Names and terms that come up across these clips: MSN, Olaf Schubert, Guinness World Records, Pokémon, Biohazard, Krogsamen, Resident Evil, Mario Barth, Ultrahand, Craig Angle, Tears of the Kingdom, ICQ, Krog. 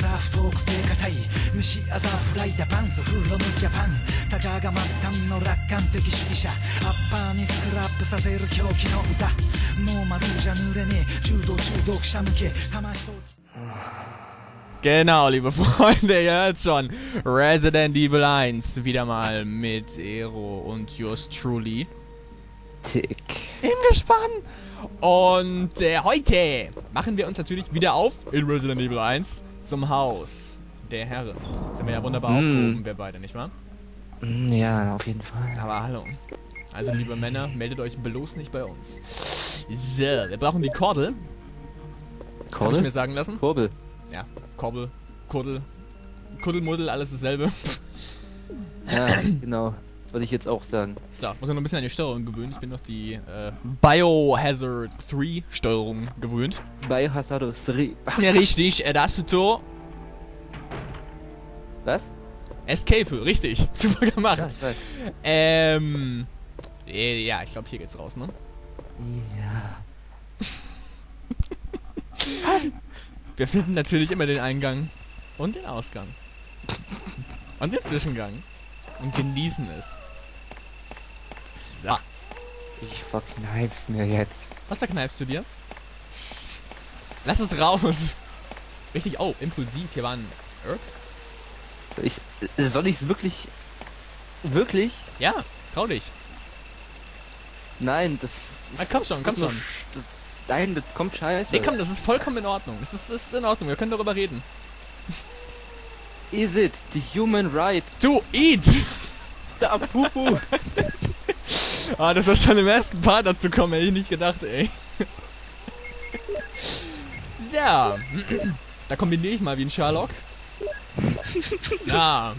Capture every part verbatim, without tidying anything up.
サーフトーク低価体虫アザーフライダーパンツフロムジャパンたかが末端の楽観的主義者アッパーにスクラップさせる狂気の歌ノーマルじゃ濡れねえ柔道中毒者向け玉一つ Genau, liebe Freunde, ihr hört schon, Resident Evil eins, wieder mal mit Ero und yours truly. Tick. Im Gespann! Und äh, heute machen wir uns natürlich wieder auf in Resident Evil eins zum Haus der Herren. Das sind wir ja wunderbar mm. aufgehoben, wir beide, nicht wahr? Ja, auf jeden Fall. Aber hallo. Also, liebe Männer, meldet euch bloß nicht bei uns. So, wir brauchen die Kordel. Kordel? Kann ich mir sagen lassen? Kurbel. Ja, Korbel, Kuddel, Kuddelmuddel, alles dasselbe. Ja, genau. Würde ich jetzt auch sagen. So, muss ich noch ein bisschen an die Steuerung gewöhnen. Ich bin noch die äh, Biohazard drei Steuerung gewöhnt. Biohazard drei. Ja, richtig. Da hast du so... Was? Escape, richtig. Super gemacht. Ja, ich weiß. Ähm... Äh, ja, ich glaube, hier geht's raus, ne? Ja. Wir finden natürlich immer den Eingang und den Ausgang. Und den Zwischengang. Und genießen es. So. Ich verkneif mir jetzt. Was verkneifst du dir? Lass es raus. Richtig, oh, impulsiv. Hier waren Herbs. Soll ich soll ich's wirklich... Wirklich? Ja, trau dich. Nein, das... das Na, komm schon, komm schon. Das, nein, das kommt scheiße. Nee, komm, das ist vollkommen in Ordnung. Das ist, das ist in Ordnung, wir können darüber reden. Is it the human right to eat? Da Pupu. Ah, das war schon im ersten Part dazu kommen, hätte ich nicht gedacht, ey. Ja. Da kombiniere ich mal wie ein Sherlock. Ja.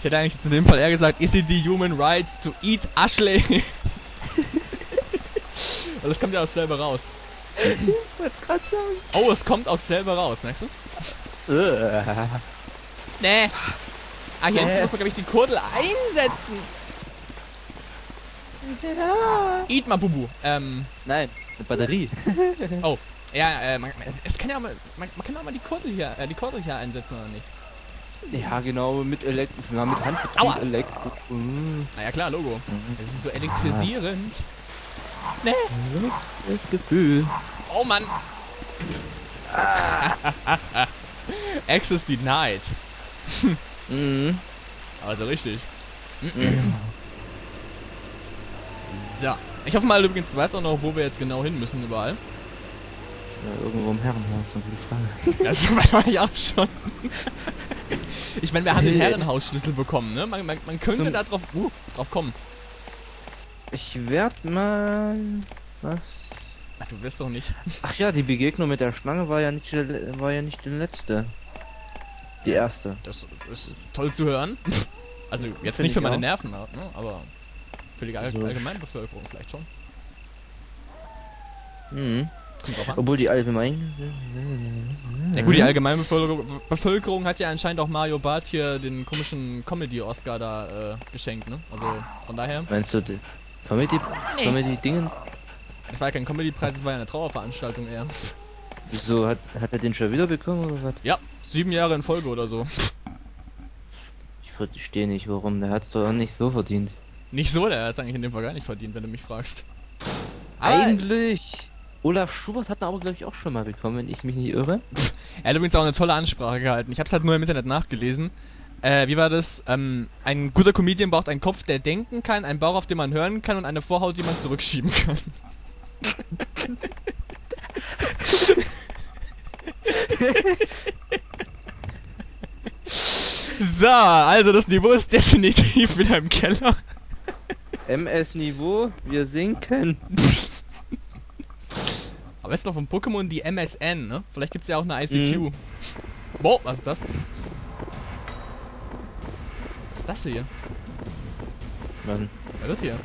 Ich hätte eigentlich zu dem Fall eher gesagt, is it the human right to eat Ashley? Aber das kommt ja auch selber raus. Ich wollte es gerade sagen. Oh, es kommt aus selber raus, merkst du? Nee. Ah, jetzt äh. muss man, glaube ich, die Kordel einsetzen. Ja. Eat mal, Bubu. Ähm. Nein, eine Batterie. Oh. Ja, äh, man, es kann ja auch mal, man, man kann auch mal die Kordel hier, äh, die Kordel hier einsetzen, oder nicht? Ja, genau, mit Elekt... Ja, mit Handbetrieb Elekt... Mm. Na ja, klar, Logo. Mhm. Das ist so elektrisierend. Nee. Das Gefühl. Oh, Mann. Access denied. Mhm. Also richtig. Mhm. So. Ich hoffe mal übrigens, du weißt auch noch, wo wir jetzt genau hin müssen überall. Ja, irgendwo im Herrenhaus, eine gute Frage. Ja, so weit war ich auch schon. Ich meine, wir haben den Herrenhausschlüssel bekommen, ne? Man, man, man könnte Zum da drauf, uh, drauf kommen. Ich werd mal... Was? Ach, du wirst doch nicht. Ach ja, die Begegnung mit der Schlange war ja nicht, war ja nicht die letzte. Die erste. Das ist toll zu hören. Also jetzt nicht für meine Nerven, ne? Aber für die Allgemeinbevölkerung vielleicht schon. Mhm. Obwohl die Allgemein... Ja gut, die Allgemeinbevölkerung hat ja anscheinend auch Mario Barth hier den komischen Comedy-Oscar da äh, geschenkt, ne? Also von daher... Meinst du die Comedy-Dingens? Das war ja kein Comedy-Preis, das war ja eine Trauerveranstaltung eher. Wieso? Hat, hat er den schon wieder bekommen oder was? Ja, sieben Jahre in Folge oder so. Ich verstehe nicht warum, der hat's doch auch nicht so verdient. Nicht so, der hat's eigentlich in dem Fall gar nicht verdient, wenn du mich fragst. Aber eigentlich! Olaf Schubert hat ihn aber, glaube ich, auch schon mal bekommen, wenn ich mich nicht irre. Er hat übrigens auch eine tolle Ansprache gehalten. Ich hab's halt nur im Internet nachgelesen. Äh, wie war das? Ähm, ein guter Comedian braucht einen Kopf, der denken kann, einen Bauch, auf den man hören kann und eine Vorhaut, die man zurückschieben kann. So, also das Niveau ist definitiv wieder im Keller. M S-Niveau, wir sinken. Aber es ist noch von Pokémon die M S N, ne? Vielleicht gibt's ja auch eine I C Q. Mhm. Boah, was ist das? Was ist das hier? Mann. Was ist das hier?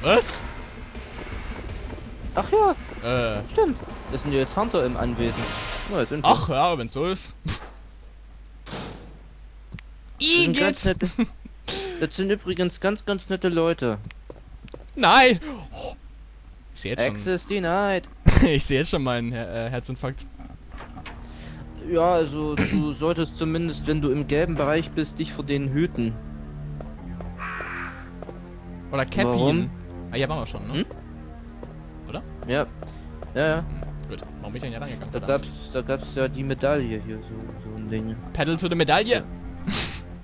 Was? Ach ja, äh. stimmt. Das sind jetzt Hunter im Anwesen. Ja, ach ja, wenn's so ist. I ganz nette. Das sind übrigens ganz, ganz nette Leute. Nein! Oh. Ich seh jetzt Access schon... denied. Ich sehe jetzt schon meinen Her äh, Herzinfarkt. Ja, also du solltest zumindest, wenn du im gelben Bereich bist, dich vor denen hüten. Oder Cappy. Warum? Ah ja, waren wir schon, ne? Hm? Oder? Ja. Ja, ja. Hm, gut. Warum bin ich denn hier rangegangen? Da gab's, da gab's ja die Medaille hier, so, so ein Ding. Pedal to the Medaille? Ja.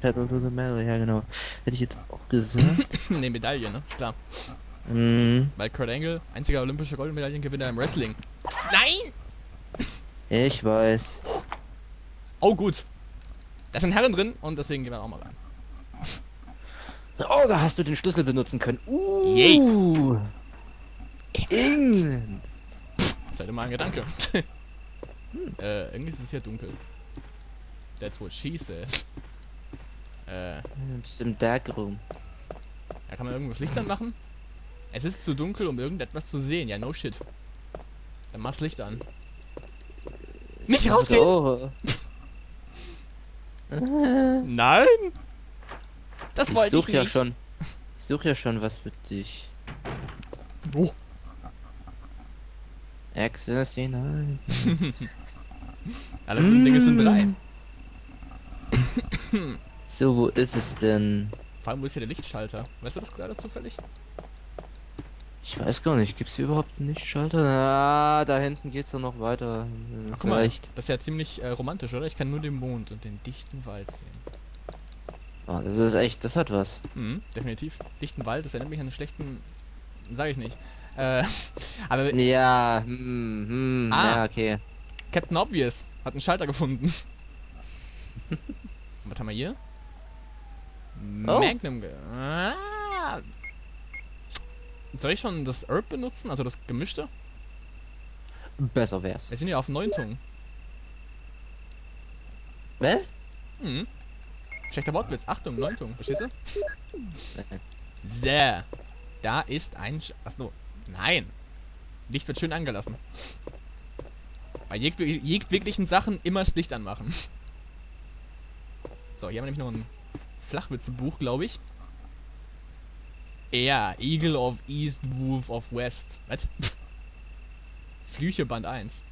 Pedal to the Medaille, ja genau. Hätte ich jetzt auch gesagt. Ne, Medaille, ne? Ist klar. Mhm. Weil Craig Angle, einziger olympischer Goldmedaillengewinner im Wrestling. Nein! Ich weiß. Oh gut. Da sind Herren drin und deswegen gehen wir auch mal rein. Oh, da hast du den Schlüssel benutzen können. Uh, yeah. England. Das war mal ein Gedanke. hm. Äh, irgendwie ist es hier dunkel. That's what she said. Äh. Du bist im Dark Room. Da kann man irgendwas Licht anmachen. Es ist zu dunkel, um irgendetwas zu sehen. Ja, no shit. Dann mach's Licht an. Nicht rausgehen! Oh. Nein! Das wollte ich, ich ja nicht. Schon. Ich suche ja schon was für dich. Wo? Access hinein. Alle mm. Dinge sind drei. So, wo ist es denn? Vor allem, wo ist hier der Lichtschalter? Weißt du das gerade zufällig? Ich weiß gar nicht. Gibt's hier überhaupt einen Lichtschalter? Ah, da hinten geht's doch noch weiter. Ach, guck mal, das ist ja ziemlich äh, romantisch, oder? Ich kann nur den Mond und den dichten Wald sehen. Oh, das ist echt, das hat was. Mhm, definitiv. Dichten Wald, das erinnert mich an einen schlechten... Sag ich nicht. Äh, aber... Ja, mm, mm, ah, ja, okay. Captain Obvious hat einen Schalter gefunden. Was haben wir hier? Oh. Magnum... Ah. Soll ich schon das Herb benutzen? Also das Gemischte? Besser wär's. Wir sind ja auf neun Tungen. Was? Mhm. Schlechter Wortwitz. Achtung, Neuntung. Verstehst du? Sehr. Da ist ein... Sch Ach no. Nein. Licht wird schön angelassen. Bei jeg jeglichen Sachen immer das Licht anmachen. So, hier haben wir nämlich noch ein Flachwitzebuch, glaube ich. Ja, Eagle of East, Wolf of West. Was? Flüche Band eins.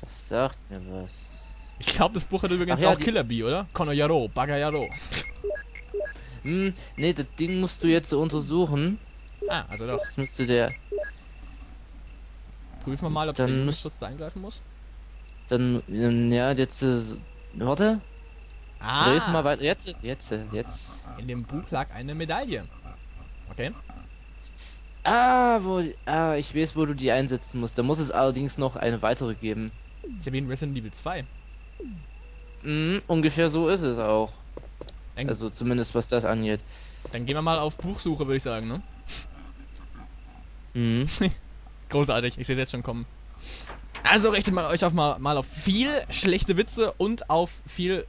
Das sagt mir was. Ich glaube, das Buch hat übrigens Ach, ja, auch Killer Bee, oder? Konoyaro, Bagayaro. Hm, nee, das Ding musst du jetzt untersuchen. Ah, also doch. Das müsste der... Prüfen wir mal, ob dann du kurz da eingreifen musst. Dann, ja, jetzt... Äh, warte. Ah. Dreh's mal weiter. Jetzt, jetzt, jetzt. In dem Buch lag eine Medaille. Okay. Ah, wo... Ah, ich weiß, wo du die einsetzen musst. Da muss es allerdings noch eine weitere geben. Ich habe ihn Resident Evil zwei. Mm, ungefähr so ist es auch. Dann also zumindest was das angeht. Dann gehen wir mal auf Buchsuche, würde ich sagen, ne? Mhm. Großartig, ich sehe es jetzt schon kommen. Also richtet mal euch auf mal, mal auf viel schlechte Witze und auf viel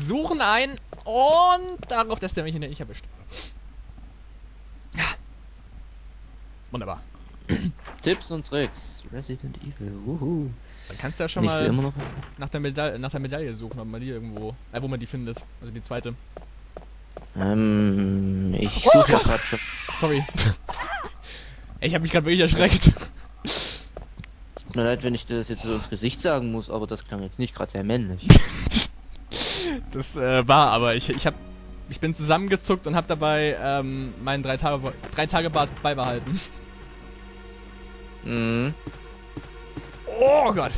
Suchen ein und darauf, dass der mich nicht erwischt. Wunderbar. Tipps und Tricks. Resident Evil. Uhu. Dann kannst du ja schon mal immer noch nach, der Meda nach der Medaille suchen, ob man die irgendwo, äh, wo man die findet. Also die zweite. Ähm, ich suche oh, ja gerade schon. Sorry. Ich habe mich gerade wirklich erschreckt. Tut mir leid, wenn ich das jetzt so ins Gesicht sagen muss, aber das klang jetzt nicht gerade sehr männlich. Das äh, war aber, ich, ich, hab, ich bin zusammengezuckt und habe dabei ähm, meinen drei Tage, drei Tage Bart beibehalten. Mhm. Oh Gott!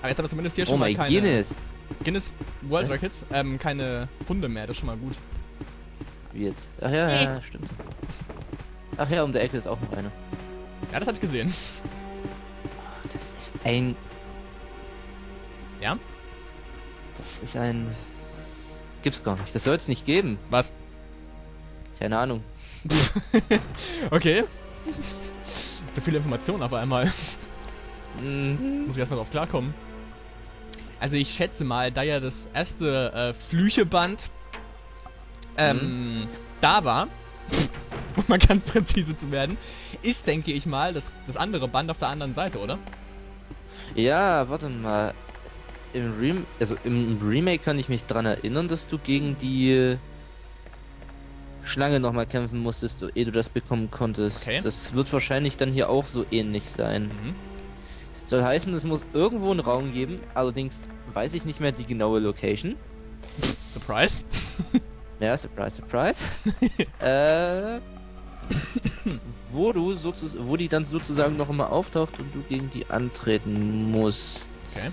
Aber jetzt haben wir zumindest hier schon oh mal keine... Guinness! Guinness World Records, ähm, keine Hunde mehr, das ist schon mal gut. Wie jetzt? Ach ja, ja, ja, stimmt. Ach ja, um der Ecke ist auch noch eine. Ja, das hab ich gesehen. Das ist ein... Ja? Das ist ein... Gibt's gar nicht, das soll's nicht geben. Was? Keine Ahnung. Okay. So viele Informationen auf einmal. Mhm. Muss ich erstmal drauf klarkommen. Also ich schätze mal, da ja das erste äh, Flücheband ähm, mhm. da war, um mal ganz präzise zu werden, ist, denke ich mal, das, das andere Band auf der anderen Seite, oder? Ja, warte mal. Im, Rem also im Remake kann ich mich dran erinnern, dass du gegen die... Schlange nochmal kämpfen musstest, ehe du das bekommen konntest. Okay. Das wird wahrscheinlich dann hier auch so ähnlich sein. Mhm. Soll heißen, es muss irgendwo einen Raum geben, allerdings weiß ich nicht mehr die genaue Location. Surprise? Ja, surprise, surprise. äh, wo du sozusagen, wo die dann sozusagen noch immer auftaucht und du gegen die antreten musst. Okay.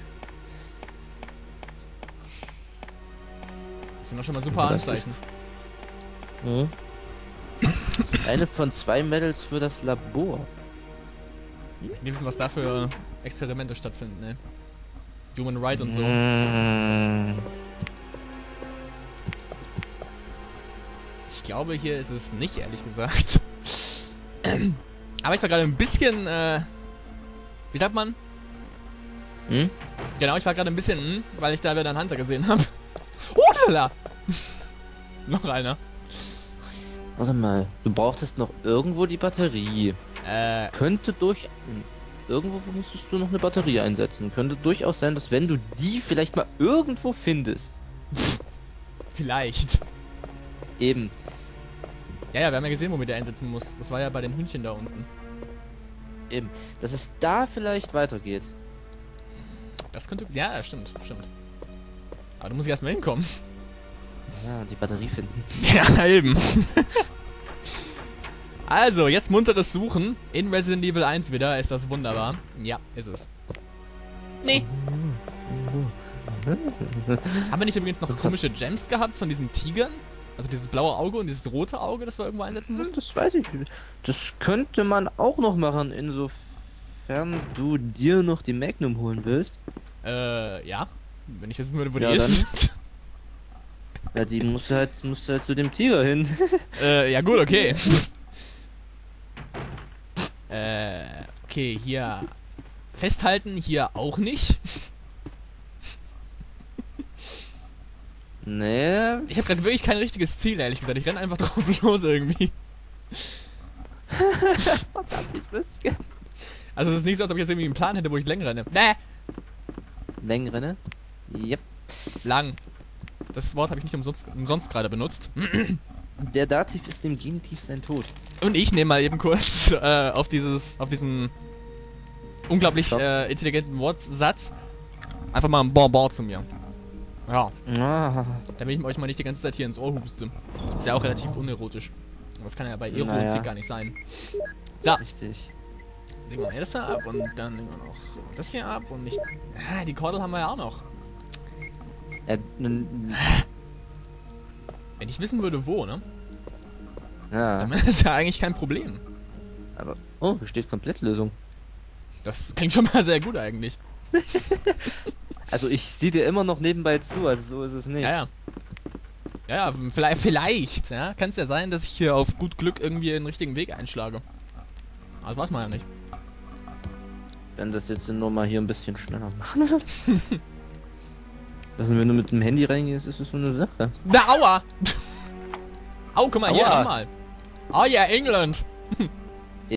Das sind doch schon mal super Anzeichen. Hm. Eine von zwei Medals für das Labor. Hm? Ich nehme was da für Experimente stattfinden, ne? Human Rights und so. Hm. Ich glaube, hier ist es nicht, ehrlich gesagt. Aber ich war gerade ein bisschen, äh, wie sagt man? Hm? Genau, ich war gerade ein bisschen, hm, weil ich da wieder einen Hunter gesehen habe. Oh, lala! Noch einer. Warte mal, du brauchtest noch irgendwo die Batterie. Äh. Könnte durch... Irgendwo musstest du noch eine Batterie einsetzen. Könnte durchaus sein, dass wenn du die vielleicht mal irgendwo findest. Vielleicht. Eben. Ja, ja, wir haben ja gesehen, wo wir die einsetzen musst. Das war ja bei den Hühnchen da unten. Eben. Dass es da vielleicht weitergeht. Das könnte... Ja, stimmt, stimmt. Aber da muss ich erstmal hinkommen. Ja, und die Batterie finden. Ja, eben. Also, jetzt munteres Suchen. In Resident Evil eins wieder. Ist das wunderbar? Ja, ist es. Nee. Haben wir nicht übrigens noch komische Gems gehabt von diesen Tigern? Also dieses blaue Auge und dieses rote Auge, das wir irgendwo einsetzen müssen? Das weiß ich nicht. Das könnte man auch noch machen, insofern du dir noch die Magnum holen willst. Äh, ja. Wenn ich wissen würde, wo ja, die dann ist. Ja, die musst du halt, musst du halt zu dem Tiger hin. Äh, ja gut, okay. äh, okay, hier. Festhalten, hier auch nicht. Nee. Ich habe gerade wirklich kein richtiges Ziel, ehrlich gesagt. Ich renn einfach drauf los irgendwie. Verdammt, ich wüsste gern. Also es ist nicht so, als ob ich jetzt irgendwie einen Plan hätte, wo ich lang renne. Nee. Lang renne? Yep. Lang. Das Wort habe ich nicht umsonst, umsonst gerade benutzt. Der Dativ ist dem Genitiv sein Tod. Und ich nehme mal eben kurz äh, auf dieses, auf diesen unglaublich äh, intelligenten Wortsatz einfach mal ein Bonbon zu mir. Ja. Ah. Damit ich euch mal nicht die ganze Zeit hier ins Ohr huste. Ist ja auch relativ unerotisch. Das kann ja bei Erotik naja. gar nicht sein. Da. Richtig. Legen wir das da ab und dann legen wir noch das hier ab und nicht. Ah, die Kordel haben wir ja auch noch. Äh, Wenn ich wissen würde, wo, ne? Ja. Dann ist das ja eigentlich kein Problem. Aber. Oh, hier steht Komplettlösung. Das klingt schon mal sehr gut eigentlich. Also ich sehe dir immer noch nebenbei zu, also so ist es nicht. Ja, ja. Ja, vielleicht, vielleicht, ja. Kann es ja sein, dass ich hier auf gut Glück irgendwie den richtigen Weg einschlage. Aber das weiß man ja nicht. Wenn das jetzt nur mal hier ein bisschen schneller machen. Das, wenn du mit dem Handy reingehst, ist das so eine Sache. Na, aua! Au, guck mal, aua. Hier, nochmal. Oh ja, yeah, England!